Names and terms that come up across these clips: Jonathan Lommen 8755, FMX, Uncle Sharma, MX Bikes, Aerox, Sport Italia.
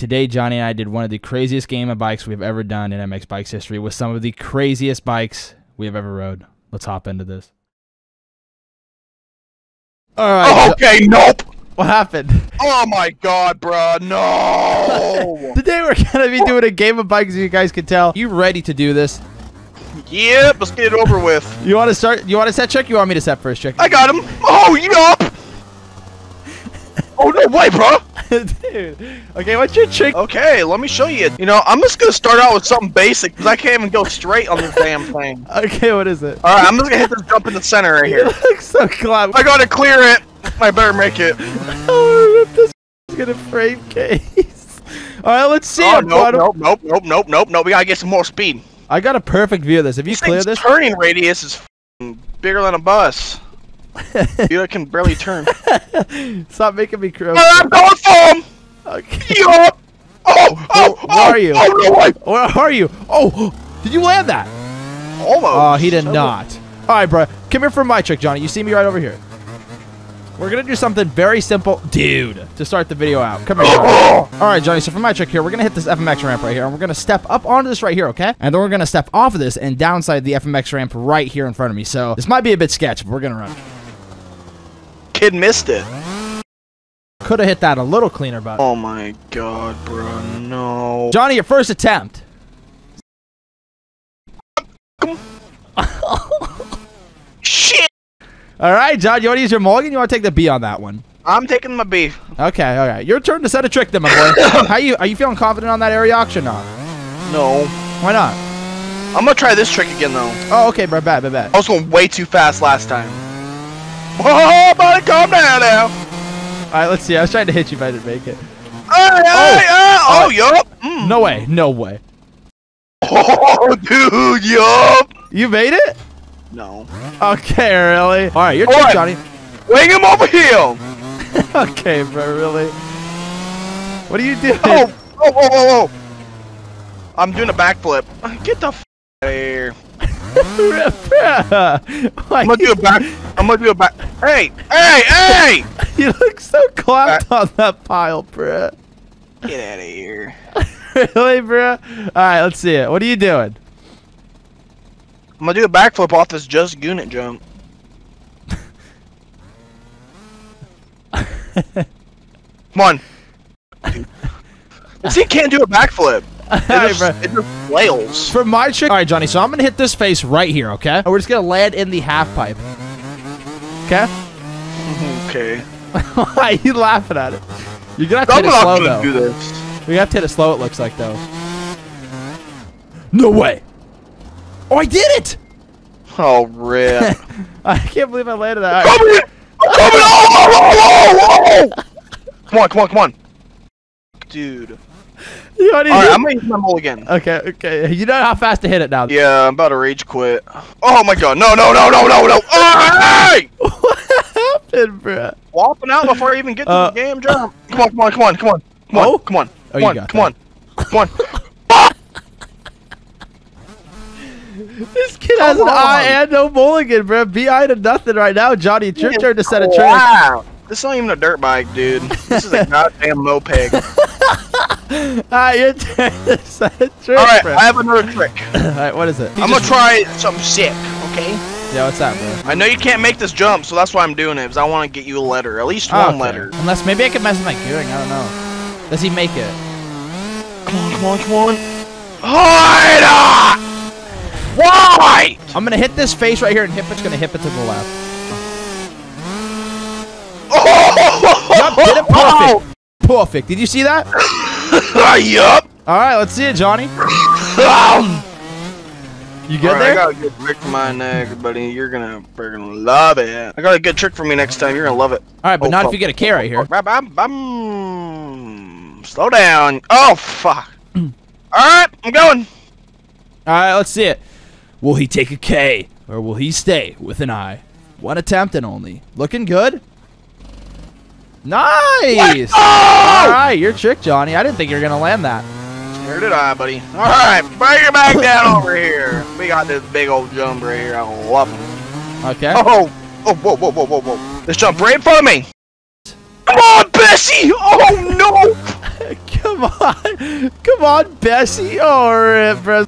Today, Johnny and I did one of the craziest game of bikes we've ever done in MX Bikes history with some of the craziest bikes we have ever rode. Let's hop into this. All right. Oh, okay, nope. What happened? Oh my god, bro, no. Today we're going to be doing a game of bikes, as you guys can tell. You ready to do this? Yep, let's get it over with. You want to start? You want to set check? You want me to set first check? I got him. Oh, yup. Oh, no way, bro. Dude. Okay, what's your trick? Okay, let me show you. You know, I'm just gonna start out with something basic because I can't even go straight on this damn thing. Okay, what is it? All right, I'm just gonna hit this jump in the center right here. You look so glad. I gotta clear it. I better make it. Oh, this is gonna frame case. All right, let's see. Oh, nope. We gotta get some more speed. I got a perfect view of this. If you clear this, turning radius is bigger than a bus. Dude, I can barely turn. Stop making me crazy. I'm going for him! Okay. Yeah. Oh, where are you? Oh, no way. Where are you? Oh, did you land that? Almost. Oh, he did not. All right, bro. Come here for my trick, Johnny. You see me right over here. We're going to do something very simple, dude, to start the video out. Come here. All right, Johnny. So for my trick here, we're going to hit this FMX ramp right here, and we're going to step up onto this right here, okay? And then we're going to step off of this and downside the FMX ramp right here in front of me. So this might be a bit sketchy, but we're going to run. Kid missed it. Could have hit that a little cleaner, but oh my god, bro, no. Johnny, your first attempt. Shit. All right, John, you want to use your mulligan? You want to take the B on that one? I'm taking my B. Okay, all right. Your turn to set a trick, then, my boy. Are you feeling confident on that area auction or not? No. Why not? I'm gonna try this trick again, though. Oh, okay, bro. Bad. I was going way too fast last time. Oh, buddy, calm down now. All right, let's see. I was trying to hit you, but I didn't make it. Oh, yup. Mm. No way. Oh, dude, yup. You made it? No. Okay, really? All right, your turn, right. Johnny. Wing him over here. Okay, bro, really? What are you doing? Oh. I'm doing a backflip. Get the f out of here. I'm gonna do a back. Hey! You look so clapped on that pile, bruh. Get out of here. Really, bruh? Alright, let's see it. What are you doing? I'm gonna do a backflip off this just unit jump. Come on. This thing can't do a backflip. It just flails. For my trick, all right, Johnny. So I'm gonna hit this face right here, okay? And we're just gonna land in the half pipe, okay? Okay. Why are you laughing at it? You're gonna have to hit it slow though. Do this. We have to hit it slow. It looks like though. No way. Oh, I did it. Oh, rip. I can't believe I landed that. I'm coming! I'm coming! Oh! Come on! Dude. Alright, I'm gonna use my mulligan. Okay. You know how fast to hit it now. Yeah, I'm about to rage quit. Oh my god, no! Alright! What happened, bruh? Walking out before I even get to the game jump. Come on. This kid has an eye and no mulligan, bruh. B.I. to nothing right now, Johnny. Trip turn to set a trick. Wow. This ain't even a dirt bike, dude. This is a goddamn moped. Alright, your turn to set a trick. Alright, I have another trick. Alright, what is it? I'm gonna try something sick, okay? Yeah, what's that, bro? I know you can't make this jump, so that's why I'm doing it, because I want to get you a letter. At least one letter. Unless maybe I can mess with my gearing, I don't know. Does he make it? Come on. Why? I'm gonna hit this face right here, and Hipit's gonna hip it to the left. Yup, did it perfect. Perfect. Did you see that? Yup. All right, let's see it, Johnny. You good there? I got a good trick for my neck, buddy. You're gonna love it. I got a good trick for me next time. You're gonna love it. All right, but not if you get a K right here. Slow down. Oh, fuck. All right, I'm going. All right, let's see it. Will he take a K or will he stay with an I? One attempt and only. Looking good. Nice! Oh! Alright, your trick, Johnny. I didn't think you were going to land that. Where did I, buddy? Alright, bring your back down over here. We got this big old jump right here. I love him. Okay. Oh, whoa. This jump right in front of me. Come on, Bessie! Oh, no! Come on. Come on, Bessie. Oh, rip, bro.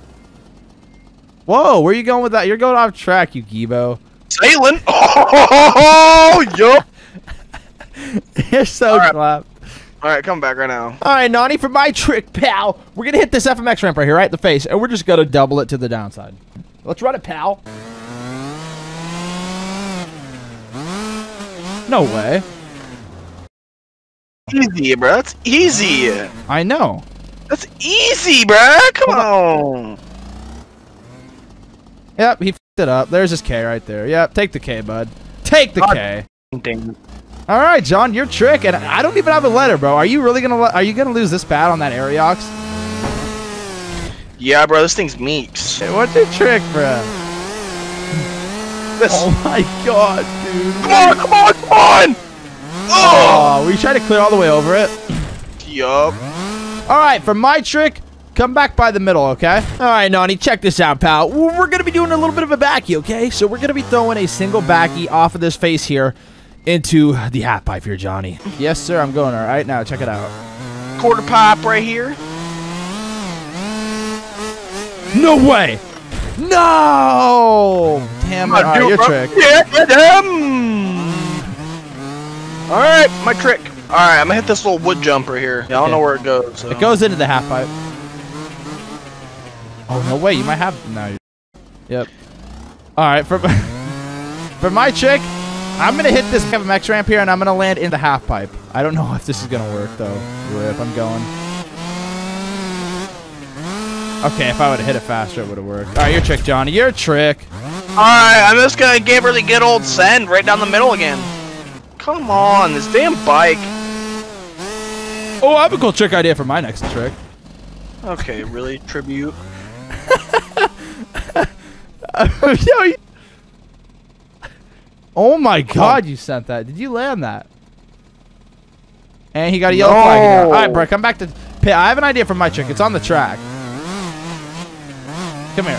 Whoa, where are you going with that? You're going off track, you Gibo. Sailing. Oh, yo. You're so clapped. All right, come back right now. All right, Nani, for my trick, pal. We're going to hit this FMX ramp right here, right? The face. And we're just going to double it to the downside. Let's run it, pal. No way. Easy, bro. That's easy. I know. That's easy, bro. Come on. Yep, he f***ed it up. There's his K right there. Yep, take the K, bud. Take the K. Dang. All right, John, your trick, and I don't even have a letter, bro. Are you really gonna? Are you gonna lose this bad on that Aerox? Yeah, bro. This thing's meeks. Hey, what's your trick, bro? This. Oh my god, dude! Come on! Come on! Come on! Oh, we tried to clear all the way over it. Yup. All right, for my trick, come back by the middle, okay? All right, Nani, check this out, pal. We're gonna be doing a little bit of a backy, okay? So we're gonna be throwing a single backy off of this face here into the half pipe here, Johnny. Yes, sir, I'm going all right now. Check it out. Quarter pipe right here. No way! No! Damn, all right, your trick. Yeah, all right, my trick. All right, I'm gonna hit this little wood jump right here. Yeah, I don't know where it goes. So. It goes into the half pipe. Oh, no way, you might have, no. Yep. All right, for my trick, I'm gonna hit this FMX ramp here, and I'm gonna land in the half pipe. I don't know if this is gonna work though. Rip, I'm going. Okay, if I would have hit it faster, it would have worked. All right, your trick, Johnny. Your trick. All right, I'm just gonna give her the good old send right down the middle again. Come on, this damn bike. Oh, I have a cool trick idea for my next trick. Okay, really tribute. Oh my god, you sent that. Did you land that? And he got a yellow flag here. Alright, bro, come back to pit. I have an idea for my trick. It's on the track. Come here.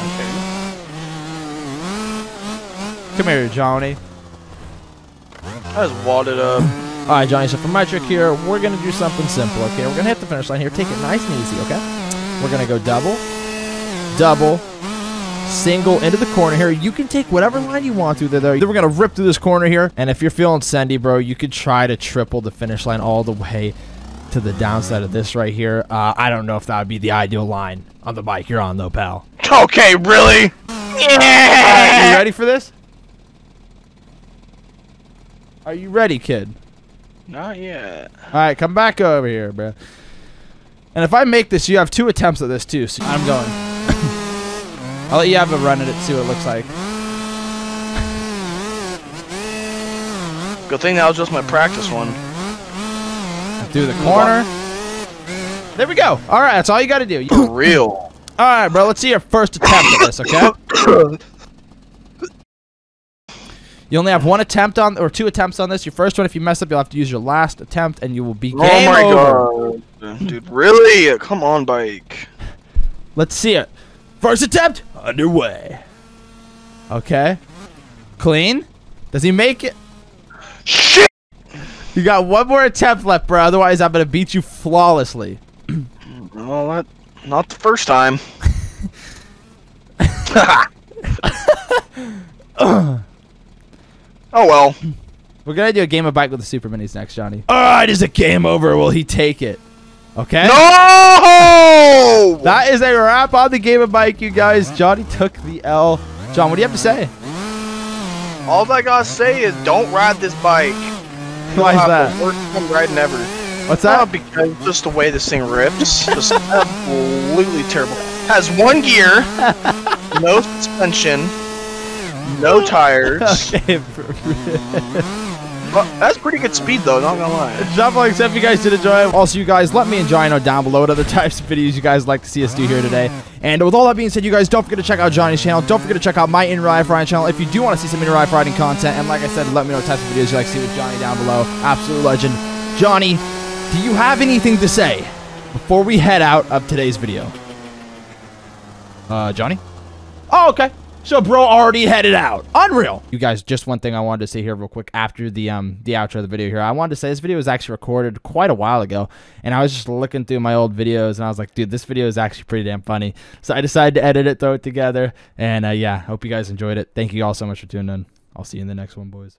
Come here, Johnny. I just wadded up. Alright, Johnny, so for my trick here, we're going to do something simple, okay? We're going to hit the finish line here. Take it nice and easy, okay? We're going to go double, double, single into the corner here. You can take whatever line you want through there. Then we're gonna rip through this corner here, and if you're feeling sendy, bro, you could try to triple the finish line all the way to the downside of this right here. I don't know if that would be the ideal line on the bike you're on though, pal. Okay, really? Yeah. Are you ready for this? Are you ready, kid? Not yet. All right, come back over here, bro. And if I make this, you have 2 attempts at this too. So I'm going. I'll let you have a run at it, see what it looks like. Good thing that was just my practice one. Through the corner. There we go. All right, that's all you got to do. For real. All right, bro, let's see your first attempt at this, okay? You only have 1 attempt on, or 2 attempts on this. Your first one, if you mess up, you'll have to use your last attempt, and you will be game over. God. Dude, really? Come on, bike. Let's see it. First attempt underway. Okay, clean. Does he make it? Shit! You got 1 more attempt left, bro. Otherwise, I'm gonna beat you flawlessly. No, not the first time. Oh well. We're gonna do a game of bike with the Super Minis next, Johnny. All right, is it game over? Will he take it? Okay. No! That is a wrap on the game of bike, you guys. Johnny took the L. John, what do you have to say? All I gotta say is don't ride this bike. Why is that? Worst one ride never. What's that? Because just the way this thing rips, just absolutely terrible. Has 1 gear, no suspension, no tires. Okay, well, that's pretty good speed, though, not gonna lie. Drop a like if you guys did enjoy it. Also, you guys, let me and Johnny know down below what other types of videos you guys like to see us do here today. And with all that being said, you guys, don't forget to check out Johnny's channel. Don't forget to check out my In Real Life Riding channel if you do want to see some In Real Life Riding content. And like I said, let me know what types of videos you like to see with Johnny down below. Absolute legend. Johnny, do you have anything to say before we head out of today's video? Johnny? Oh, okay. So bro already headed out. Unreal. You guys, just one thing I wanted to say here real quick after the outro of the video here. I wanted to say this video was actually recorded quite a while ago, and I was just looking through my old videos and I was like, dude, this video is actually pretty damn funny. So I decided to edit it, throw it together, and yeah, hope you guys enjoyed it. Thank you all so much for tuning in. I'll see you in the next one, boys.